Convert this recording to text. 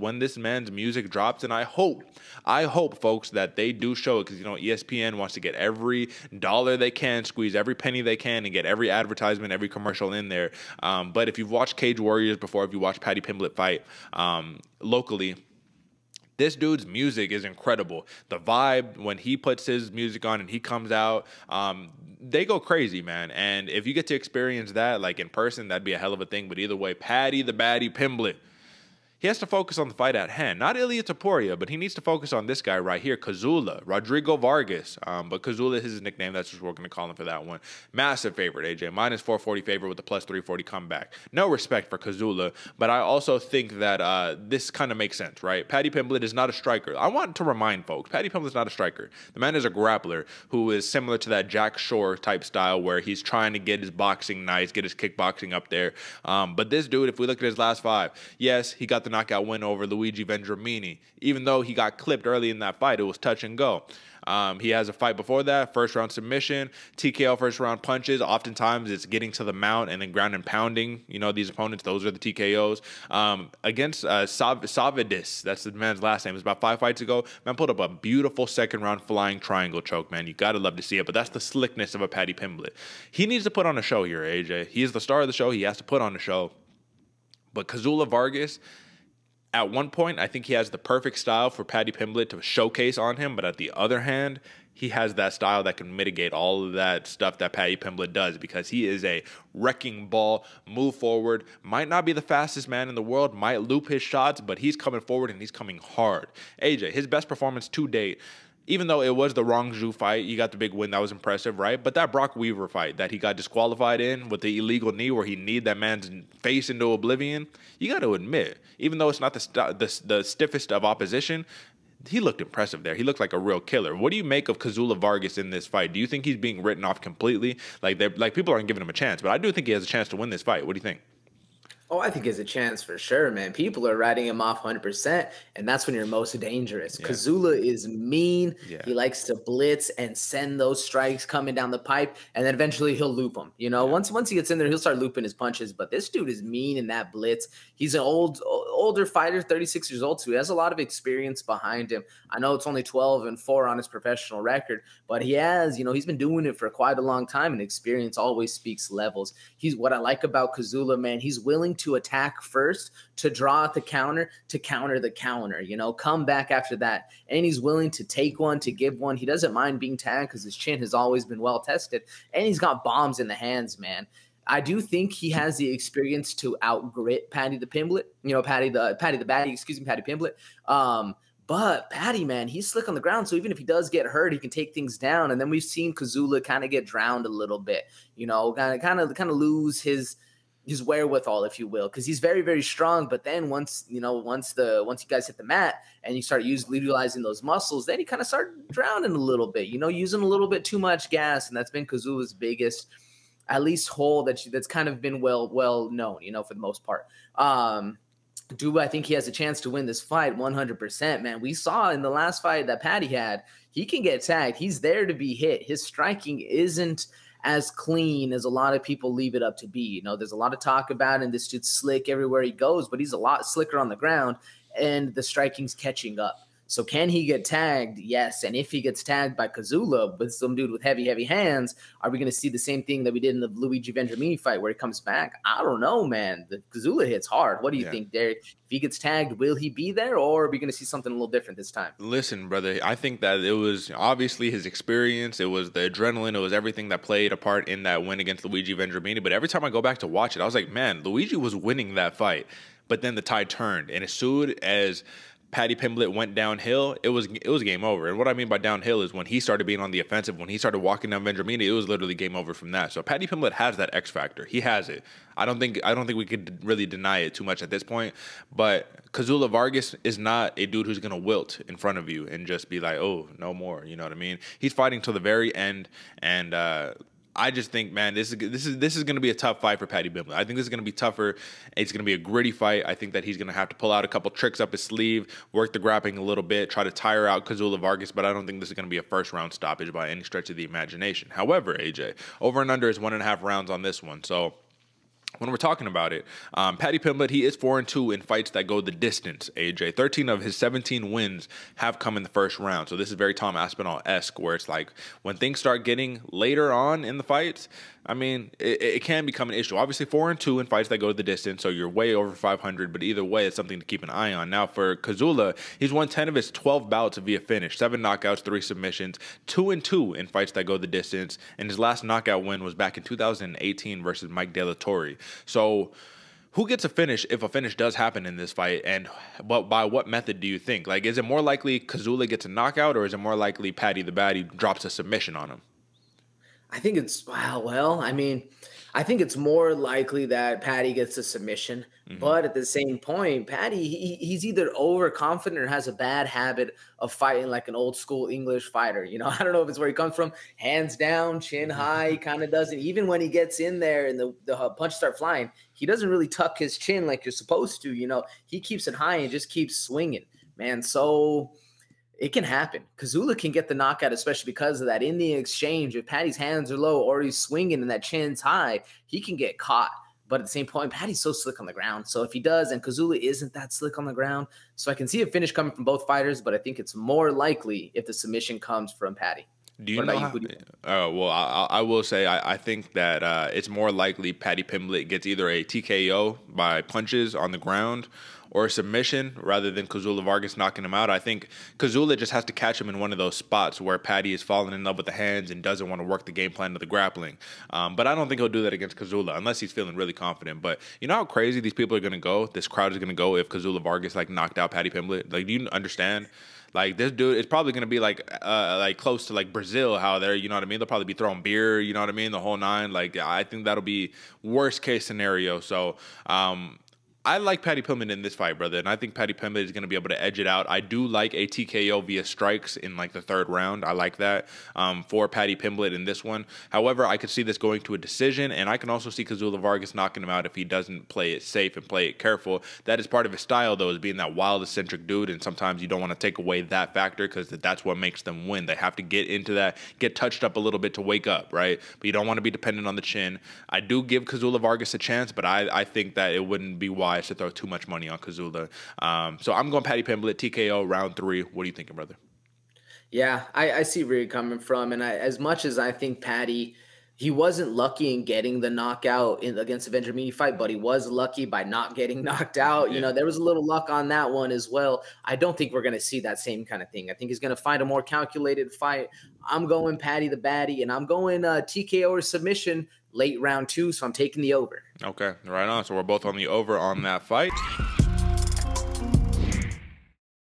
when this man's music drops. And I hope, folks, that they do show it, because, you know, ESPN wants to get every dollar they can, squeeze every penny they can, and get every advertisement, every commercial in there. But if you've watched Cage Warriors before, if you watched Paddy Pimblett fight locally, this dude's music is incredible. The vibe when he puts his music on and he comes out, they go crazy, man. And if you get to experience that, like, in person, that'd be a hell of a thing. But either way, Paddy the Baddy Pimblett, he has to focus on the fight at hand. Not Ilia Topuria, but he needs to focus on this guy right here, Kazula Rodrigo Vargas. But Kazula is his nickname. That's what we're going to call him for that one. Massive favorite, AJ. Minus 440 favorite with a plus 340 comeback. No respect for Kazula, but I also think that this kind of makes sense, right? Paddy Pimblett is not a striker. I want to remind folks, Paddy Pimblett's not a striker. The man is a grappler who is similar to that Jack Shore type style where he's trying to get his boxing nice, get his kickboxing up there. But this dude, if we look at his last five, yes, he got the knockout win over Luigi Vendramini. Even though he got clipped early in that fight, it was touch and go. He has a fight before that, first round submission, TKO first round punches. Oftentimes it's getting to the mount and then ground and pounding, you know, these opponents. Those are the TKOs. Against Savidis, that's the man's last name, it's about 5 fights ago. Man pulled up a beautiful second round flying triangle choke, man. You gotta love to see it. But that's the slickness of a Paddy Pimblett. He needs to put on a show here, AJ. He is the star of the show. He has to put on a show. But Kazula Vargas, at one point, I think he has the perfect style for Paddy Pimblett to showcase on him. But at the other hand, he has that style that can mitigate all of that stuff that Paddy Pimblett does, because he is a wrecking ball, move forward, might not be the fastest man in the world, might loop his shots, but he's coming forward and he's coming hard. AJ, his best performance to date, even though it was the Rongzhu fight, he got the big win. That was impressive, right? But that Brock Weaver fight that he got disqualified in with the illegal knee where he kneed that man's face into oblivion, you got to admit, even though it's not the stiffest of opposition, he looked impressive there. He looked like a real killer. What do you make of Kazula Vargas in this fight? Do you think he's being written off completely? Like people aren't giving him a chance, but I do think he has a chance to win this fight. What do you think? Oh, I think it's a chance for sure, man. People are writing him off 100%, and that's when you're most dangerous. Yeah. Kazula is mean. Yeah. He likes to blitz and send those strikes coming down the pipe, and then eventually he'll loop them. You know, yeah. Once he gets in there, he'll start looping his punches. But this dude is mean in that blitz. He's an older fighter, 36 years old, so he has a lot of experience behind him. I know it's only 12-4 on his professional record, but he has, you know, he's been doing it for quite a long time, and experience always speaks levels. He's what I like about Kazula, man. He's willing to attack first, to draw out the counter, to counter the counter, you know, come back after that. And he's willing to take one, to give one. He doesn't mind being tagged because his chin has always been well tested. And he's got bombs in the hands, man. I do think he has the experience to outgrit Paddy the Pimblett, you know, Paddy Pimblett. But Paddy, man, he's slick on the ground, so even if he does get hurt, he can take things down. And then we've seen Kazula kind of get drowned a little bit, you know, kind of lose his wherewithal, if you will, because he's very, very strong. But then once you guys hit the mat and you start utilizing those muscles, then you kind of start drowning a little bit, you know, using a little bit too much gas. And that's been Kazula's biggest, at least, hole that's kind of been well known, you know, for the most part. Do I think he has a chance to win this fight? 100%, man. We saw in the last fight that Paddy had, he can get tagged. He's there to be hit. His striking isn't as clean as a lot of people leave it up to be. You know, there's a lot of talk about him. This dude's slick everywhere he goes, but he's a lot slicker on the ground, and the striking's catching up. So can he get tagged? Yes. And if he gets tagged by Kazula, with some dude with heavy, heavy hands, are we going to see the same thing that we did in the Luigi Vendramini fight where he comes back? I don't know, man. The Kazula hits hard. What do you think, Derek? If he gets tagged, will he be there, or are we going to see something a little different this time? Listen, brother, I think that it was obviously his experience. It was the adrenaline. It was everything that played a part in that win against Luigi Vendramini. But every time I go back to watch it, I was like, man, Luigi was winning that fight. But then the tide turned, and as soon as Paddy Pimblett went downhill, it was game over. And what I mean by downhill is when he started being on the offensive, when he started walking down Vendramini, it was literally game over from that. So Paddy Pimblett has that X factor. He has it. I don't think we could really deny it too much at this point. But Kazula Vargas is not a dude who's gonna wilt in front of you and just be like, oh, no more. You know what I mean? He's fighting till the very end, and I just think, man, this is going to be a tough fight for Paddy Pimblett. I think this is going to be tougher. It's going to be a gritty fight. I think that he's going to have to pull out a couple tricks up his sleeve, work the grappling a little bit, try to tire out Kazula Vargas, but I don't think this is going to be a first-round stoppage by any stretch of the imagination. However, AJ, over and under is 1.5 rounds on this one, so when we're talking about it, Paddy Pimblett, he is 4-2 in fights that go the distance, AJ. 13 of his 17 wins have come in the first round. So this is very Tom Aspinall-esque, where it's like when things start getting later on in the fights, I mean, it can become an issue. Obviously, 4-2 in fights that go the distance, so you're way over 500, but either way, it's something to keep an eye on. Now, for Kazula, he's won 10 of his 12 bouts via finish, 7 knockouts, 3 submissions, 2-2 in fights that go the distance, and his last knockout win was back in 2018 versus Mike De La Torre. So who gets a finish if a finish does happen in this fight, and by what method do you think? Like, is it more likely Kazula gets a knockout, or is it more likely Paddy the Baddy drops a submission on him? I think it's, well, I mean, I think it's more likely that Paddy gets a submission. Mm-hmm. But at the same point, Paddy, he's either overconfident or has a bad habit of fighting like an old school English fighter. You know, I don't know if it's where he comes from. Hands down, chin high, he kind of doesn't. Even when he gets in there and the punches start flying, he doesn't really tuck his chin like you're supposed to. You know, he keeps it high and just keeps swinging, man. So it can happen. Kazula can get the knockout, especially because of that. In the exchange, if Paddy's hands are low or he's swinging and that chin's high, he can get caught. But at the same point, Paddy's so slick on the ground. So if he does, and Kazula isn't that slick on the ground, so I can see a finish coming from both fighters, but I think it's more likely if the submission comes from Paddy. Do you know? Well, I will say I think that it's more likely Paddy Pimblett gets either a TKO by punches on the ground or a submission rather than Kazula Vargas knocking him out. I think Kazula just has to catch him in one of those spots where Paddy is falling in love with the hands and doesn't want to work the game plan to the grappling. But I don't think he'll do that against Kazula unless he's feeling really confident. But you know how crazy these people are going to go? This crowd is going to go if Kazula Vargas, like, knocked out Paddy Pimblett. Like, do you understand? Like, this dude is probably going to be, like close to, like, Brazil, how they're, you know what I mean? They'll probably be throwing beer, you know what I mean? The whole nine. Like, I think that'll be worst-case scenario. So, I like Paddy Pimblett in this fight, brother, and I think Paddy Pimblett is going to be able to edge it out. I do like a TKO via strikes in, like, the third round. I like that for Paddy Pimblett in this one. However, I could see this going to a decision, and I can also see Kazula Vargas knocking him out if he doesn't play it safe and play it careful. That is part of his style, though, is being that wild, eccentric dude, and sometimes you don't want to take away that factor because that's what makes them win. They have to get into that, get touched up a little bit to wake up, right? But you don't want to be dependent on the chin. I do give Kazula Vargas a chance, but I think that it wouldn't be wise to throw too much money on Kazula. So I'm going Paddy Pimblett, TKO, round 3. What are you thinking, brother? Yeah, I see where you're coming from. And as much as I think Paddy, he wasn't lucky in getting the knockout against the Vendramini fight, but he was lucky by not getting knocked out. Yeah. You know, there was a little luck on that one as well. I don't think we're going to see that same kind of thing. I think he's going to find a more calculated fight. I'm going Paddy the Baddy, and I'm going TKO or submission late round 2, so I'm taking the over. Okay, right on. So we're both on the over on that fight.